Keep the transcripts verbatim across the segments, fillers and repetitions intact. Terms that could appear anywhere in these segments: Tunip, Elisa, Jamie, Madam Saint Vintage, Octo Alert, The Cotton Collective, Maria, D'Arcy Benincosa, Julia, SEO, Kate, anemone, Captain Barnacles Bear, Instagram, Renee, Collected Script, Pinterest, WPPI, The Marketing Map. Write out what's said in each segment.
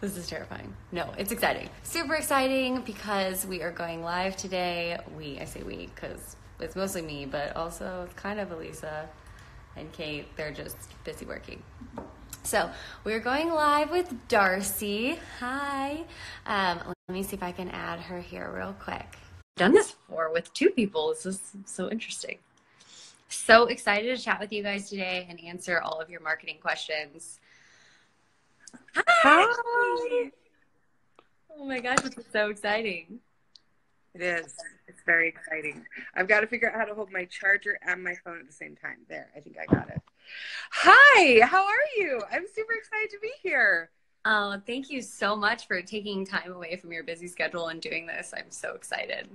This is terrifying. No, it's exciting. Super exciting because we are going live today. We, I say we, because it's mostly me, but also kind of Elisa and Kate. They're just busy working. So we're going live with D'Arcy. Hi. Um, let me see if I can add her here real quick. I've done this before with two people. This is so interesting. So excited to chat with you guys today and answer all of your marketing questions. Hi. Hi! Oh my gosh, this is so exciting. It is. It's very exciting. I've got to figure out how to hold my charger and my phone at the same time. There, I think I got it. Hi, how are you? I'm super excited to be here. Oh, thank you so much for taking time away from your busy schedule and doing this. I'm so excited.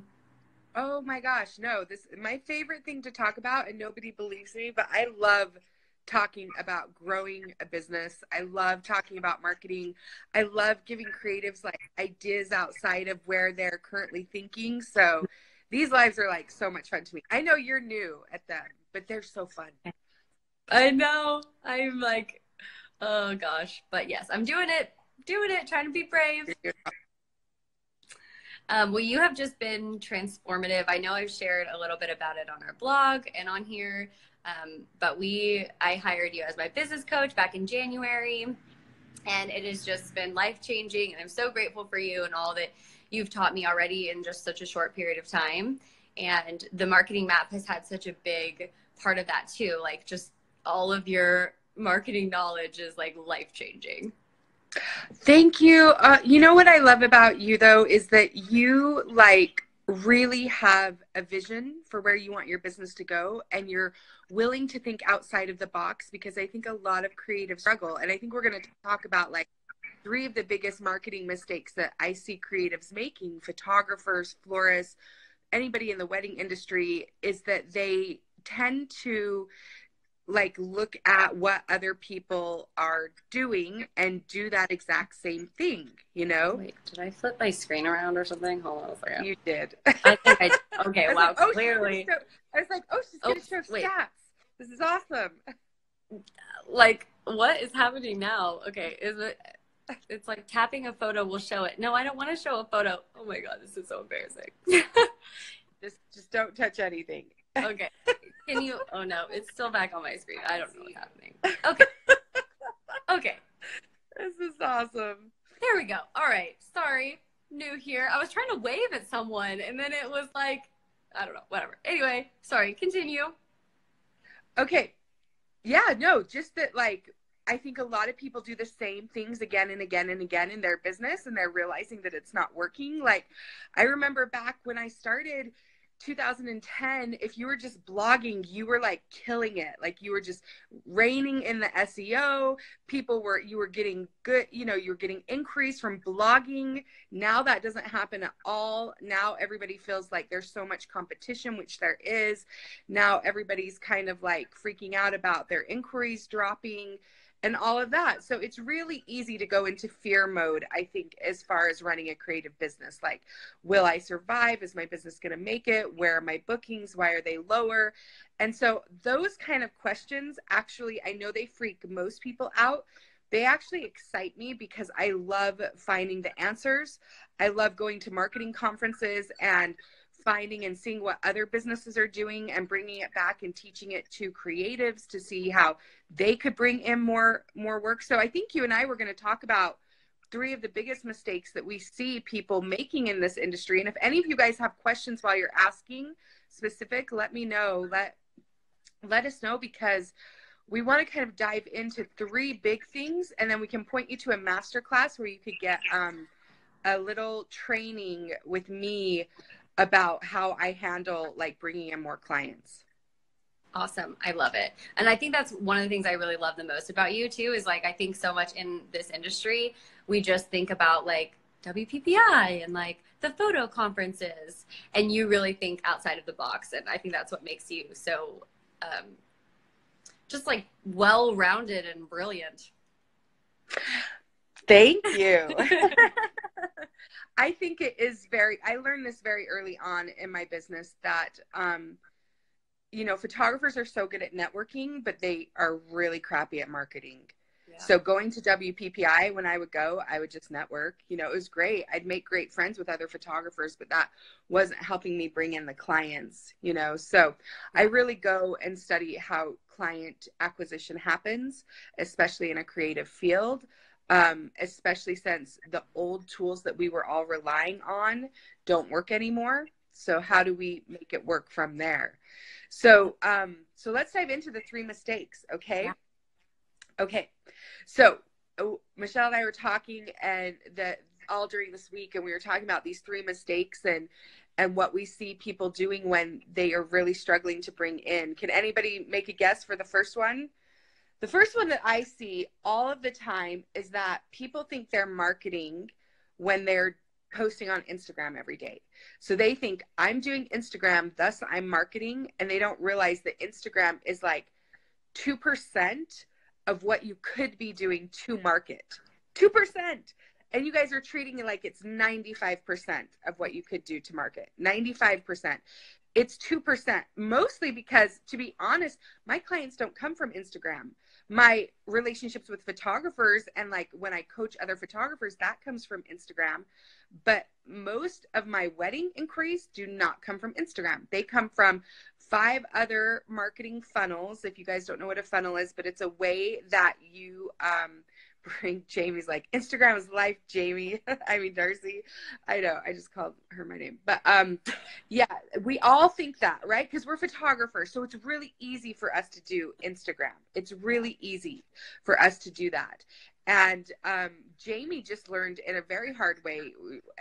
Oh my gosh, no, this is my favorite thing to talk about, and nobody believes me, but I love talking about growing a business. I love talking about marketing. I love giving creatives like ideas outside of where they're currently thinking. So these lives are like so much fun to me. I know you're new at them, but they're so fun. I know. I'm like, oh gosh. But yes, I'm doing it, doing it, trying to be brave. Yeah. Um, well, you have just been transformative. I know I've shared a little bit about it on our blog and on here. Um, but we, I hired you as my business coach back in January, and it has just been life-changing, and I'm so grateful for you and all that you've taught me already in just such a short period of time. And the marketing map has had such a big part of that too. Like, just all of your marketing knowledge is like life-changing. Thank you. Uh, you know what I love about you though, is that you like really have a vision for where you want your business to go, and you're willing to think outside of the box, because I think a lot of creatives struggle. And I think we're going to talk about like three of the biggest marketing mistakes that I see creatives making, photographers, florists, anybody in the wedding industry, is that they tend to like look at what other people are doing and do that exact same thing, you know? Wait, did I flip my screen around or something? Hold on a second. You did. I think I did. Okay, I wow, like, oh, clearly. Show, I was like, oh, she's oh, going to show wait. stats. This is awesome. Like, what is happening now? Okay, is it, it's like tapping a photo will show it. No, I don't want to show a photo. Oh my God, this is so embarrassing. just, just don't touch anything. Okay. Can you, oh no, it's still back on my screen. I don't know what's happening. Okay. Okay. This is awesome. There we go. All right. Sorry. New here. I was trying to wave at someone and then it was like, I don't know, whatever. Anyway, sorry. Continue. Okay. Yeah, no, just that like, I think a lot of people do the same things again and again and again in their business, and they're realizing that it's not working. Like, I remember back when I started two thousand ten, if you were just blogging, you were like killing it. Like, you were just reigning in the S E O. People were, you were getting good, you know, you were getting increase from blogging. Now that doesn't happen at all. Now everybody feels like there's so much competition, which there is. Now everybody's kind of like freaking out about their inquiries dropping and all of that. So it's really easy to go into fear mode, I think, as far as running a creative business. Like, will I survive? Is my business going to make it? Where are my bookings? Why are they lower? And so those kind of questions, actually, I know they freak most people out. They actually excite me because I love finding the answers. I love going to marketing conferences and finding and seeing what other businesses are doing and bringing it back and teaching it to creatives to see how they could bring in more more work. So I think you and I were going to talk about three of the biggest mistakes that we see people making in this industry. And if any of you guys have questions while you're asking specific, let me know. Let, let us know, because we want to kind of dive into three big things, and then we can point you to a masterclass where you could get um, a little training with me about how I handle like bringing in more clients. Awesome. I love it. And I think that's one of the things I really love the most about you too, is like, I think so much in this industry, we just think about like W P P I and like the photo conferences, and you really think outside of the box. And I think that's what makes you so um, just like well-rounded and brilliant. Thank you. I think it is very, I learned this very early on in my business that, um, you know, photographers are so good at networking, but they are really crappy at marketing. Yeah. So going to W P P I, when I would go, I would just network. You know, it was great. I'd make great friends with other photographers, but that wasn't helping me bring in the clients, you know. So I really go and study how client acquisition happens, especially in a creative field, um, especially since the old tools that we were all relying on don't work anymore. So how do we make it work from there? So, um, so let's dive into the three mistakes, okay? Yeah. Okay, so oh, Michelle and I were talking and that all during this week, and we were talking about these three mistakes and and what we see people doing when they are really struggling to bring in. Can anybody make a guess for the first one? The first one that I see all of the time is that people think they're marketing when they're posting on Instagram every day. So they think I'm doing Instagram, thus I'm marketing, and they don't realize that Instagram is like two percent of what you could be doing to market. two percent. And you guys are treating it like it's ninety-five percent of what you could do to market. ninety-five percent. It's two percent. Mostly because, to be honest, my clients don't come from Instagram. My relationships with photographers and like when I coach other photographers, that comes from Instagram. But most of my wedding inquiries do not come from Instagram. They come from five other marketing funnels. If you guys don't know what a funnel is, but it's a way that you um, bring Jamie's like Instagram is life, Jamie. I mean, D'Arcy, I know I just called her my name, but um, yeah, we all think that, right? Because we're photographers. So it's really easy for us to do Instagram. It's really easy for us to do that. And um, Jamie just learned in a very hard way,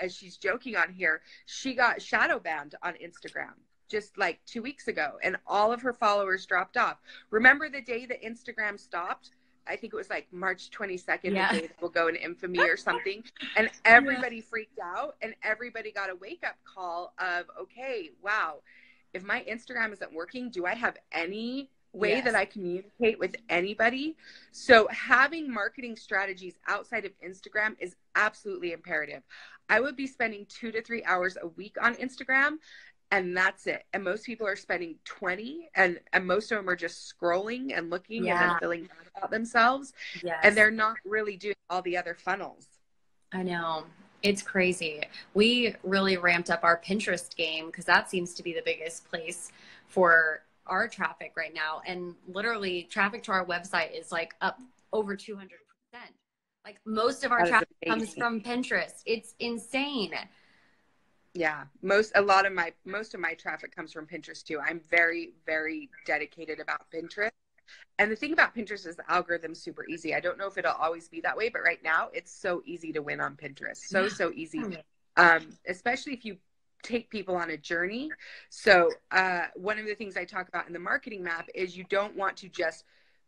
as she's joking on here, she got shadow banned on Instagram just like two weeks ago, and all of her followers dropped off. Remember the day that Instagram stopped? I think it was like March twenty-second, yeah. The day that will go in infamy or something. And everybody yeah. freaked out, and everybody got a wake-up call of, okay, wow, if my Instagram isn't working, do I have any way yes. that I communicate with anybody? So having marketing strategies outside of Instagram is absolutely imperative. I would be spending two to three hours a week on Instagram, and that's it. And most people are spending twenty, and, and most of them are just scrolling and looking yeah. and then feeling bad about themselves. Yes. And they're not really doing all the other funnels. I know. It's crazy. We really ramped up our Pinterest game because that seems to be the biggest place for our traffic right now, and literally traffic to our website is like up over two hundred percent. Like most of our traffic amazing. comes from Pinterest. It's insane. Yeah. Most, a lot of my, most of my traffic comes from Pinterest too. I'm very, very dedicated about Pinterest. And the thing about Pinterest is the algorithm's super easy. I don't know if it'll always be that way, but right now it's so easy to win on Pinterest. So, so easy. Um, especially if you take people on a journey. So uh, one of the things I talk about in the marketing map is you don't want to just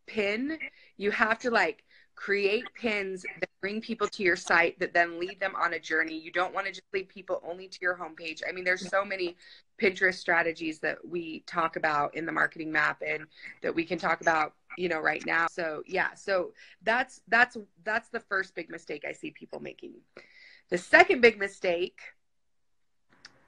pin. You have to like create pins that bring people to your site that then lead them on a journey. You don't want to just lead people only to your homepage. I mean, there's so many Pinterest strategies that we talk about in the marketing map and that we can talk about, you know, right now. So yeah, so that's, that's, that's the first big mistake I see people making. The second big mistake,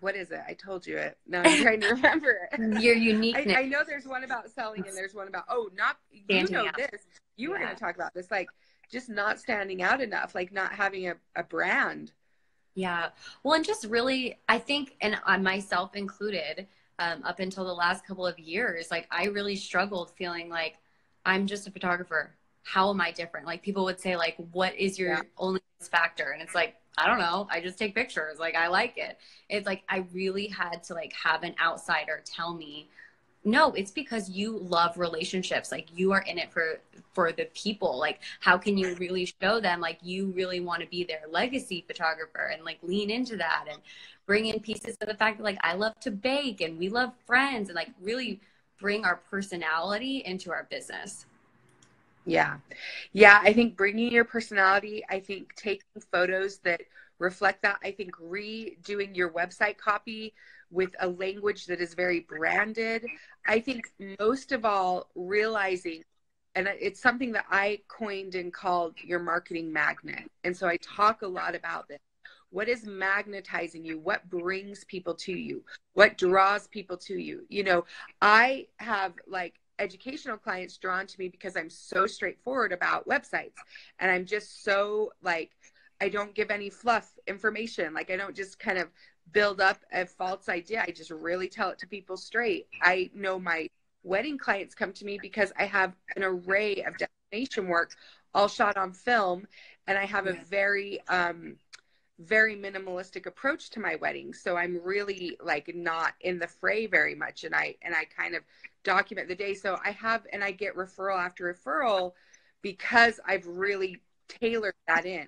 what is it? I told you it. Now I'm trying to remember it. Your uniqueness. I, I know there's one about selling and there's one about, oh, not, standing you know out. this. You yeah. were going to talk about this, like just not standing out enough, like not having a, a brand. Yeah. Well, and just really, I think, and myself included, um, up until the last couple of years, like I really struggled feeling like I'm just a photographer. How am I different? Like people would say like, what is your yeah. only factor? And it's like, I don't know. I just take pictures. Like, I like it. It's like, I really had to like have an outsider tell me, no, it's because you love relationships. Like you are in it for, for the people. Like, how can you really show them? Like, you really want to be their legacy photographer and like lean into that and bring in pieces of the fact that like, I love to bake and we love friends and like really bring our personality into our business. Yeah. Yeah. I think bringing your personality, I think taking photos that reflect that, I think redoing your website copy with a language that is very branded. I think most of all realizing, and it's something that I coined and called your marketing magnet. And so I talk a lot about this. What is magnetizing you? What brings people to you? What draws people to you? You know, I have like educational clients drawn to me because I'm so straightforward about websites, and I'm just so like, I don't give any fluff information. Like I don't just kind of build up a false idea. I just really tell it to people straight. I know my wedding clients come to me because I have an array of destination work all shot on film, and I have a very, um, very minimalistic approach to my wedding. So I'm really like not in the fray very much. And I, and I kind of document the day. So I have, and I get referral after referral because I've really tailored that in.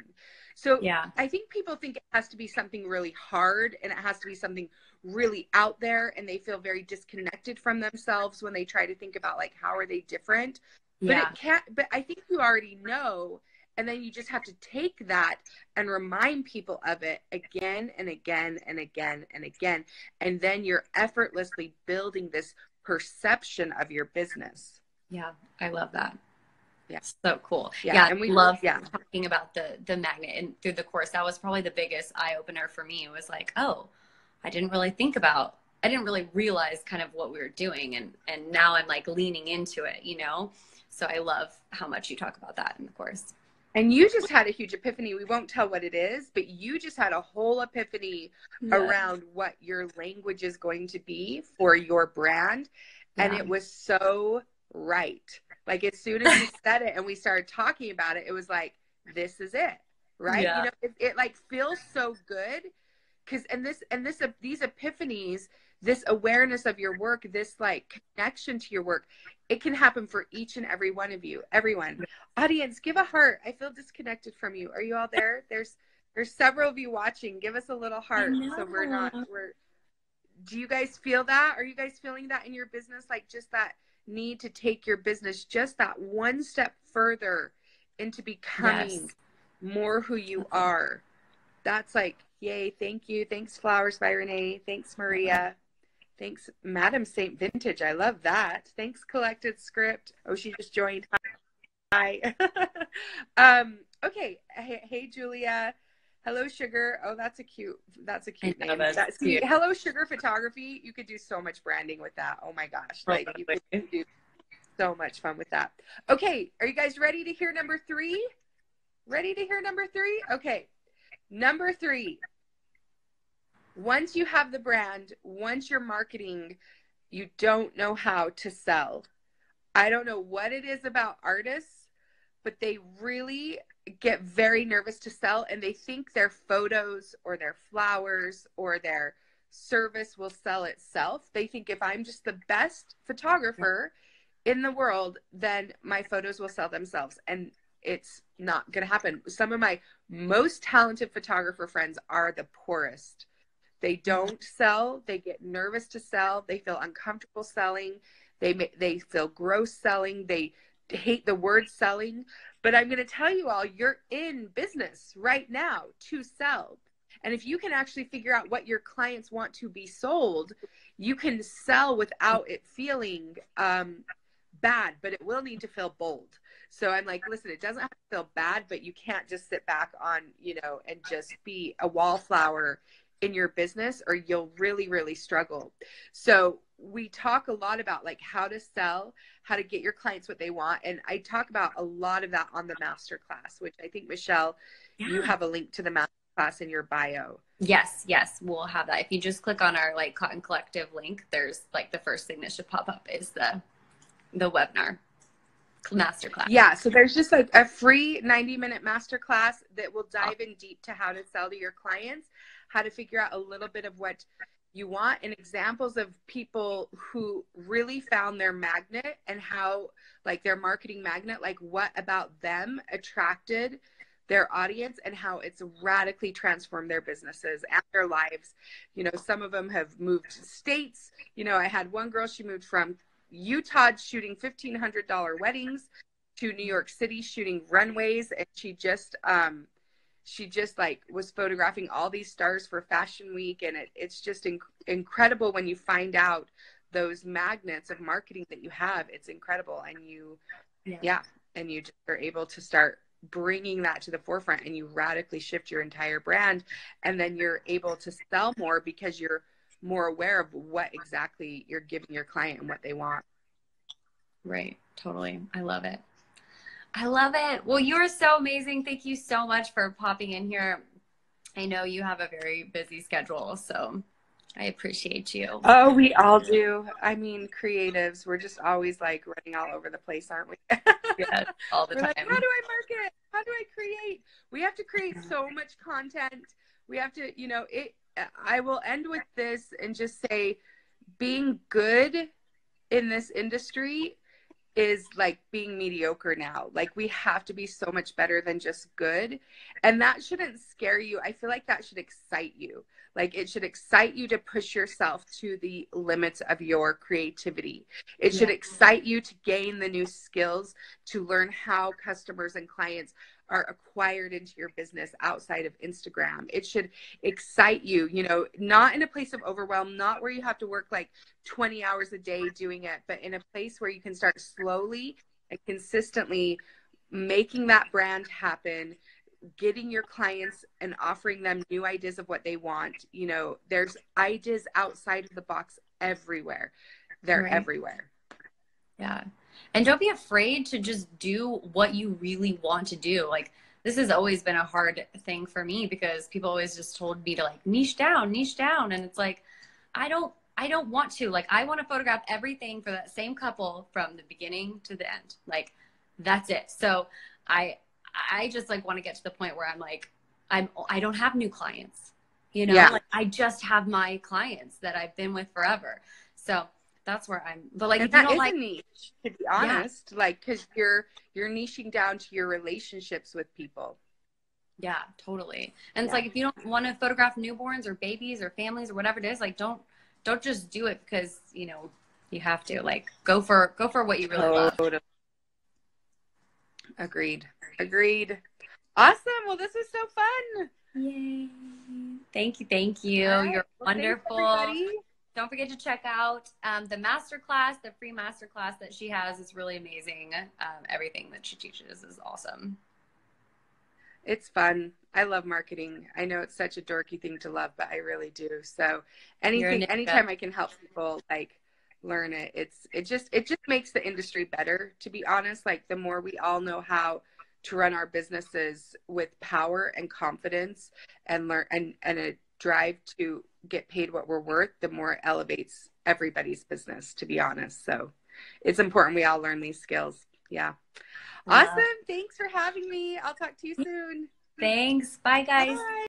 So yeah. I think people think it has to be something really hard and it has to be something really out there, and they feel very disconnected from themselves when they try to think about like, how are they different? Yeah. But it can't, but I think you already know, and then you just have to take that and remind people of it again and again and again and again. And then you're effortlessly building this perception of your business. Yeah, I love that. Yeah. So cool. Yeah. yeah and we love yeah. talking about the, the magnet and through the course. That was probably the biggest eye opener for me. It was like, oh, I didn't really think about, I didn't really realize kind of what we were doing. And, and now I'm like leaning into it, you know? So I love how much you talk about that in the course. And you just had a huge epiphany. We won't tell what it is, but you just had a whole epiphany yes. around what your language is going to be for your brand. Yeah. And it was so right. Like as soon as you said it and we started talking about it, it was like, this is it, right? Yeah. You know, it, it like feels so good because and this and this uh, these epiphanies, this awareness of your work, this like connection to your work, it can happen for each and every one of you. Everyone, audience, give a heart. I feel disconnected from you. Are you all there? There's there's several of you watching. Give us a little heart. So we're not. We're. Do you guys feel that? Are you guys feeling that in your business? Like just that need to take your business just that one step further into becoming yes. more who you are. That's like, yay, thank you. Thanks, Flowers by Renee. Thanks, Maria. Thanks, Madam Saint Vintage. I love that. Thanks, Collected Script. Oh, she just joined. Hi. um, okay. Hey, hey, Julia. Hello, Sugar. Oh, that's a cute, that's a cute name. That's that's cute. Cute. Hello, Sugar Photography. You could do so much branding with that. Oh my gosh. Like you could do so much fun with that. Okay. Are you guys ready to hear number three? Ready to hear number three? Okay. Number three. Once you have the brand, once you're marketing, you don't know how to sell. I don't know what it is about artists, but they really get very nervous to sell, and they think their photos or their flowers or their service will sell itself. They think if I'm just the best photographer in the world, then my photos will sell themselves. And it's not going to happen. Some of my most talented photographer friends are the poorest. They don't sell. They get nervous to sell. They feel uncomfortable selling. They, they feel gross selling. They hate the word selling. But I'm going to tell you all, you're in business right now to sell. And if you can actually figure out what your clients want to be sold, you can sell without it feeling um, bad, but it will need to feel bold. So I'm like, listen, it doesn't have to feel bad, but you can't just sit back on, you know, and just be a wallflower in your business, or you'll really, really struggle. So we talk a lot about like how to sell, how to get your clients what they want. And I talk about a lot of that on the masterclass, which I think, Michelle, yeah. you have a link to the masterclass in your bio. Yes, yes, we'll have that. If you just click on our like Cotton Collective link, there's like the first thing that should pop up is the the webinar masterclass. Yeah, so there's just like a free ninety minute masterclass that will dive in deep to how to sell to your clients, how to figure out a little bit of what you want, and examples of people who really found their magnet and how like their marketing magnet, like what about them attracted their audience and how it's radically transformed their businesses and their lives. You know, some of them have moved states. You know, I had one girl, she moved from Utah shooting fifteen hundred dollar weddings to New York City shooting runways. And she just, um, she just like was photographing all these stars for Fashion Week. And it, it's just inc incredible when you find out those magnets of marketing that you have. It's incredible. And you, yeah. yeah, and you just are able to start bringing that to the forefront, and you radically shift your entire brand. And then you're able to sell more because you're more aware of what exactly you're giving your client and what they want. Right. Totally. I love it. I love it. Well, you're so amazing. Thank you so much for popping in here. I know you have a very busy schedule, so I appreciate you. Oh, we all do. I mean, creatives, we're just always like running all over the place, aren't we? Yes, all the we're time. Like, how do I market? How do I create? We have to create so much content. We have to, you know, it. I will end with this and just say, being good in this industry is like being mediocre now. Like, we have to be so much better than just good. And that shouldn't scare you. I feel like that should excite you. Like, it should excite you to push yourself to the limits of your creativity. It yeah. should excite you to gain the new skills, to learn how customers and clients are acquired into your business outside of Instagram. It should excite you, you know, not in a place of overwhelm, not where you have to work like twenty hours a day doing it, but in a place where you can start slowly and consistently making that brand happen, getting your clients and offering them new ideas of what they want. You know, there's ideas outside of the box everywhere. They're right. everywhere. Yeah. And don't be afraid to just do what you really want to do. Like, this has always been a hard thing for me because people always just told me to like niche down, niche down. And it's like, I don't, I don't want to, like, I want to photograph everything for that same couple from the beginning to the end. Like, that's it. So I, I just like want to get to the point where I'm like, I'm, I don't have new clients, you know, yeah. like, I just have my clients that I've been with forever. So that's where I'm, but like, if that you don't is like, a niche, to be honest, yeah. like, cause you're, you're niching down to your relationships with people. Yeah, totally. And yeah. it's like, if you don't want to photograph newborns or babies or families or whatever it is, like, don't, don't just do it because, you know, you have to, like, go for, go for what you really love. Totally. Agreed. Agreed. Awesome. Well, this was so fun. Yay. Thank you. Thank you. Right. You're well, wonderful. Thanks, don't forget to check out um, the masterclass, the free masterclass that she has is really amazing. Um, everything that she teaches is awesome. It's fun. I love marketing. I know it's such a dorky thing to love, but I really do. So anything, anytime I can help people like learn it, it's, it just, it just makes the industry better, to be honest. Like, the more we all know how to run our businesses with power and confidence and learn and, and a drive to get paid what we're worth, the more it elevates everybody's business, to be honest. So it's important we all learn these skills. Yeah. Awesome. Thanks for having me. I'll talk to you soon. Thanks. Bye, guys. Bye.